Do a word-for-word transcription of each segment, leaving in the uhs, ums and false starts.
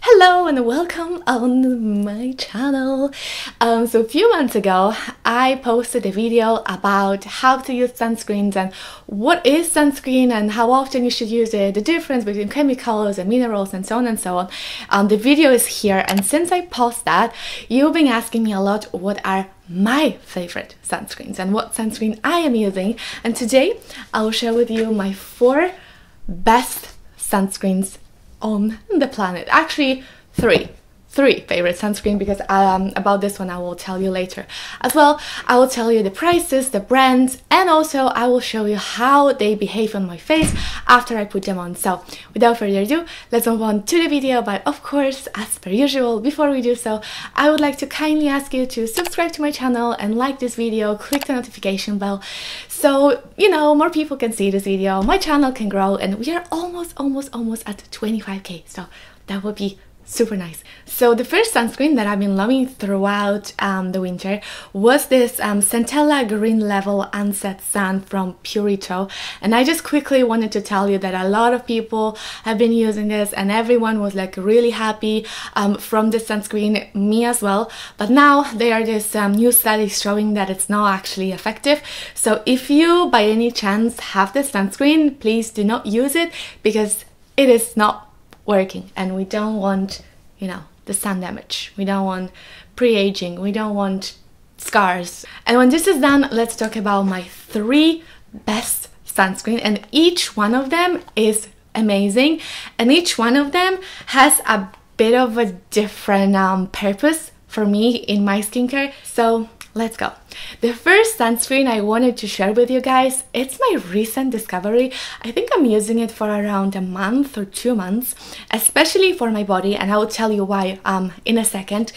Hello and welcome on my channel. Um, so a few months ago I posted a video about how to use sunscreens and what is sunscreen and how often you should use it, the difference between chemicals and minerals and so on and so on. Um, the video is here, and since I posted that, you've been asking me a lot what are my favorite sunscreens and what sunscreen I am using, and today I will share with you my four best sunscreens on the planet. Actually three three favorite sunscreen, because um about this one I will tell you later as well. I will tell you the prices, the brands, and also I will show you how they behave on my face after I put them on. So without further ado, let's move on to the video. But of course, as per usual, before we do so, I would like to kindly ask you to subscribe to my channel and like this video, click the notification bell, so you know more people can see this video, my channel can grow, and we are almost almost almost at twenty-five K, so that would be super nice. So the first sunscreen that I've been loving throughout um, the winter was this um, Centella Green Level Unset Sun from Purito, and I just quickly wanted to tell you that a lot of people have been using this and everyone was like really happy um, from this sunscreen, me as well, but now there are these um, new studies showing that it's not actually effective. So if you by any chance have this sunscreen, please do not use it, because it is not working, and we don't want, you know, the sun damage, we don't want pre-aging, we don't want scars. And when this is done, let's talk about my three best sunscreen, and each one of them is amazing, and each one of them has a bit of a different um, purpose for me in my skincare. So let's go. The first sunscreen I wanted to share with you guys, it's my recent discovery. I think I'm using it for around a month or two months, especially for my body, and I will tell you why um, in a second.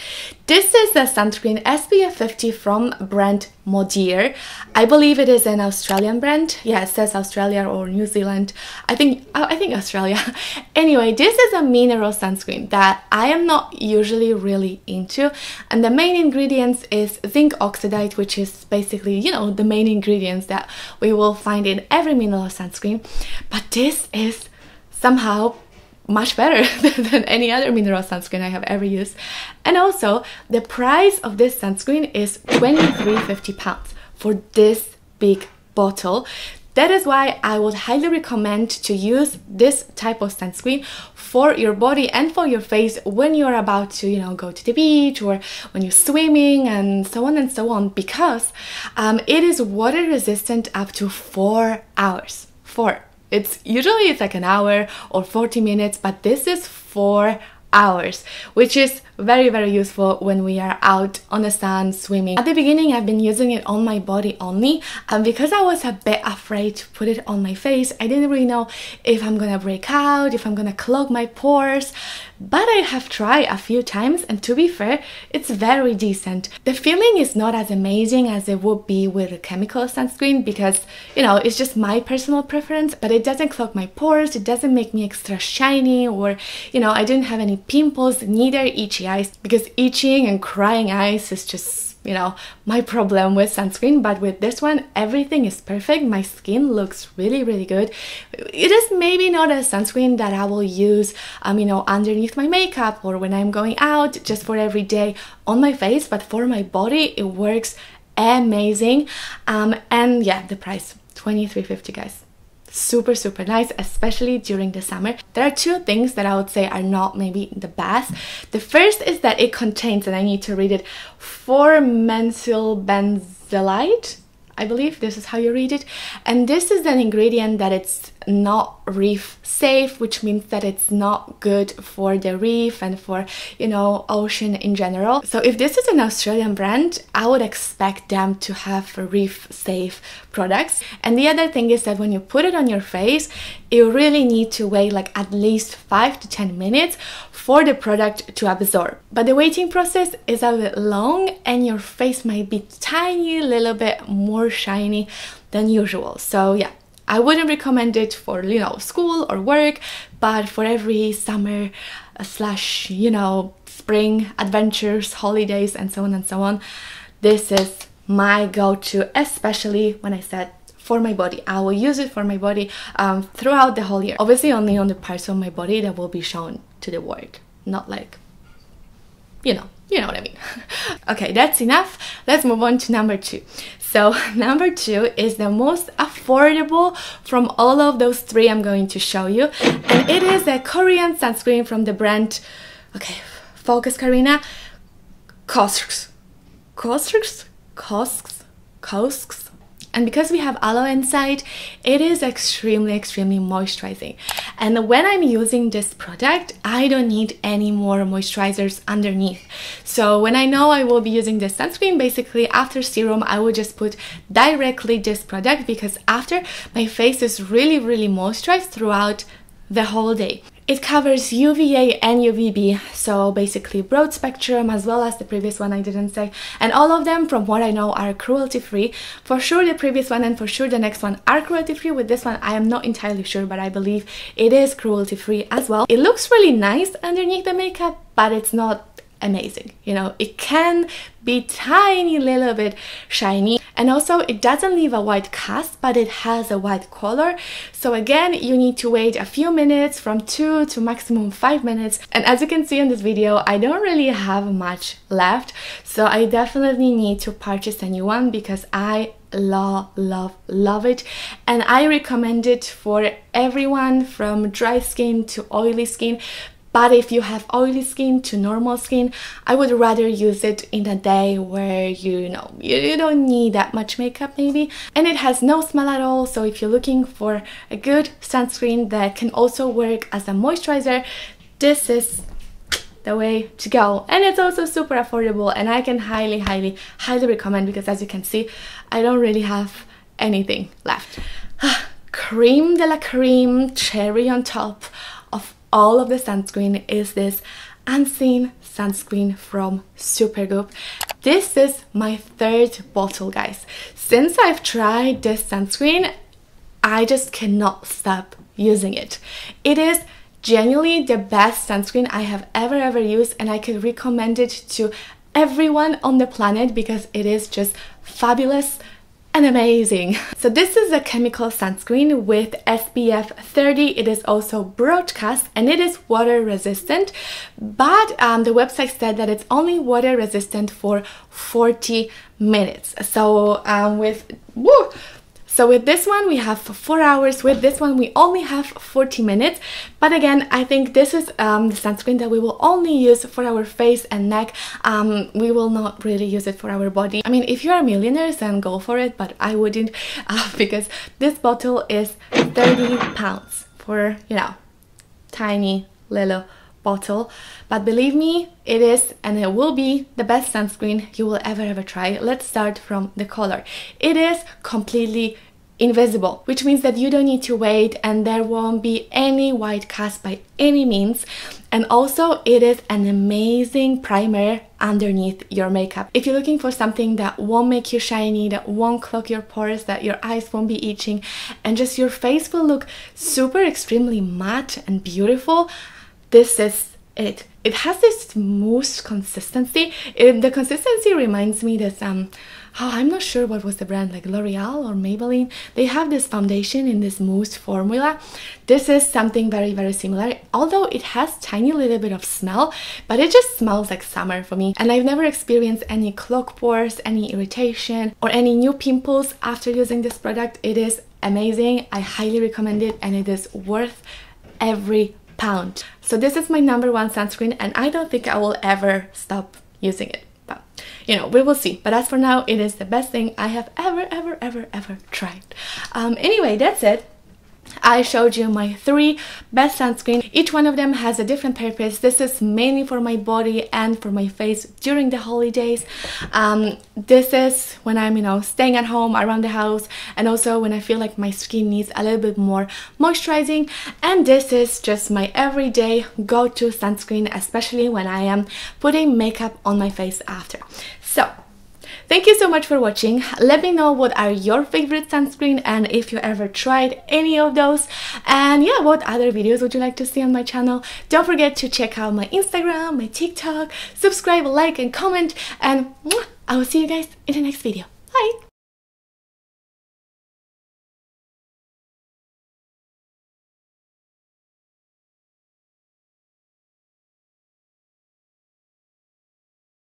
This is the sunscreen S P F fifty from brand Modere. I believe it is an Australian brand. Yeah, it says Australia or New Zealand. I think, I think Australia. Anyway, this is a mineral sunscreen that I am not usually really into, and the main ingredients is zinc oxide, oxidate, which is basically, you know, the main ingredients that we will find in every mineral sunscreen, but this is somehow much better than any other mineral sunscreen I have ever used. And also the price of this sunscreen is twenty-three fifty pounds for this big bottle. That is why I would highly recommend to use this type of sunscreen for your body and for your face when you're about to, you know, go to the beach or when you're swimming and so on and so on, because um, it is water resistant up to four hours. Four. It's usually it's like an hour or forty minutes, but this is four hours, which is very very useful when we are out on the sun swimming. At the beginning I've been using it on my body only, and because I was a bit afraid to put it on my face, I didn't really know if I'm gonna break out, if I'm gonna clog my pores, but I have tried a few times, and to be fair, it's very decent. The feeling is not as amazing as it would be with a chemical sunscreen, because you know, it's just my personal preference, but it doesn't clog my pores, it doesn't make me extra shiny, or you know, I didn't have any pimples, neither itchy eyes, because itching and crying eyes is just, you know, my problem with sunscreen. But with this one, everything is perfect. My skin looks really really good. It is maybe not a sunscreen that I will use um you know, underneath my makeup or when I'm going out, just for every day on my face, but for my body it works amazing. Um and yeah, the price twenty-three fifty, guys, super super nice, especially during the summer. There are two things that I would say are not maybe the best. The first is that it contains, and I need to read it, formethylbenzylate, I believe this is how you read it, and this is an ingredient that it's not reef safe, which means that it's not good for the reef and for, you know, ocean in general. So if this is an Australian brand, I would expect them to have reef safe products. And the other thing is that when you put it on your face, you really need to wait like at least five to ten minutes for the product to absorb, but the waiting process is a bit long and your face might be tiny little bit more shiny than usual. So yeah, I wouldn't recommend it for, you know, school or work, but for every summer slash, you know, spring adventures, holidays, and so on and so on, this is my go-to, especially when I said for my body. I will use it for my body um, throughout the whole year. Obviously only on the parts of my body that will be shown to the world, not like, you know, you know what I mean. Okay, that's enough. Let's move on to number two. So number two is the most affordable from all of those three I'm going to show you. And it is a Korean sunscreen from the brand, okay, focus Karina, COSRX. COSRX? COSRX? COSRX? And because we have aloe inside, it is extremely, extremely moisturizing. And when I'm using this product, I don't need any more moisturizers underneath. So when I know I will be using this sunscreen, basically after serum, I will just put directly this product, because after, my face is really, really moisturized throughout the whole day. It covers U V A and U V B, so basically broad spectrum, as well as the previous one I didn't say. And all of them, from what I know, are cruelty-free. For sure the previous one and for sure the next one are cruelty-free. With this one, I am not entirely sure, but I believe it is cruelty-free as well. It looks really nice underneath the makeup, but it's not amazing. You know, it can be tiny little bit shiny. And also it doesn't leave a white cast, but it has a white color. So again, you need to wait a few minutes, from two to maximum five minutes. And as you can see in this video, I don't really have much left. So I definitely need to purchase a new one, because I love, love, love it. And I recommend it for everyone, from dry skin to oily skin. But if you have oily skin to normal skin, I would rather use it in a day where, you know, you, you don't need that much makeup maybe. And it has no smell at all, so if you're looking for a good sunscreen that can also work as a moisturizer, this is the way to go. And it's also super affordable, and I can highly, highly, highly recommend, because as you can see, I don't really have anything left. Creme de la creme, cherry on top of all of the sunscreen is this unseen sunscreen from Supergoop. This is my third bottle, guys. Since I've tried this sunscreen, I just cannot stop using it. It is genuinely the best sunscreen I have ever, ever used, and I could recommend it to everyone on the planet, because it is just fabulous and amazing. So this is a chemical sunscreen with S P F thirty. It is also broadcast and it is water resistant, but um, the website said that it's only water resistant for forty minutes. So um, with woo, so with this one we have four hours, with this one we only have forty minutes. But again, I think this is um, the sunscreen that we will only use for our face and neck. Um, we will not really use it for our body. I mean, if you are millionaires, then go for it, but I wouldn't, uh, because this bottle is thirty pounds for, you know, tiny little bottle. But believe me, it is and it will be the best sunscreen you will ever, ever try. Let's start from the color. It is completely invisible, which means that you don't need to wait and there won't be any white cast by any means. And also it is an amazing primer underneath your makeup. If you're looking for something that won't make you shiny, that won't clog your pores, that your eyes won't be itching, and just your face will look super extremely matte and beautiful, this is it. It has this smooth consistency. It, the consistency reminds me that um, oh, I'm not sure what was the brand, like L'Oreal or Maybelline. They have this foundation in this mousse formula. This is something very, very similar, although it has tiny little bit of smell, but it just smells like summer for me. And I've never experienced any clogged pores, any irritation, or any new pimples after using this product. It is amazing. I highly recommend it, and it is worth every pound. So this is my number one sunscreen, and I don't think I will ever stop using it, but you know, we will see. But as for now, it is the best thing I have ever, ever, ever, ever tried. Um, anyway, that's it. I showed you my three best sunscreen. Each one of them has a different purpose. This is mainly for my body and for my face during the holidays. Um, this is when I'm, you know, staying at home, around the house, and also when I feel like my skin needs a little bit more moisturizing. And this is just my everyday go-to sunscreen, especially when I am putting makeup on my face after. So thank you so much for watching. Let me know what are your favorite sunscreen and if you ever tried any of those. And yeah, what other videos would you like to see on my channel? Don't forget to check out my Instagram, my TikTok, subscribe, like, and comment. And I will see you guys in the next video. Bye!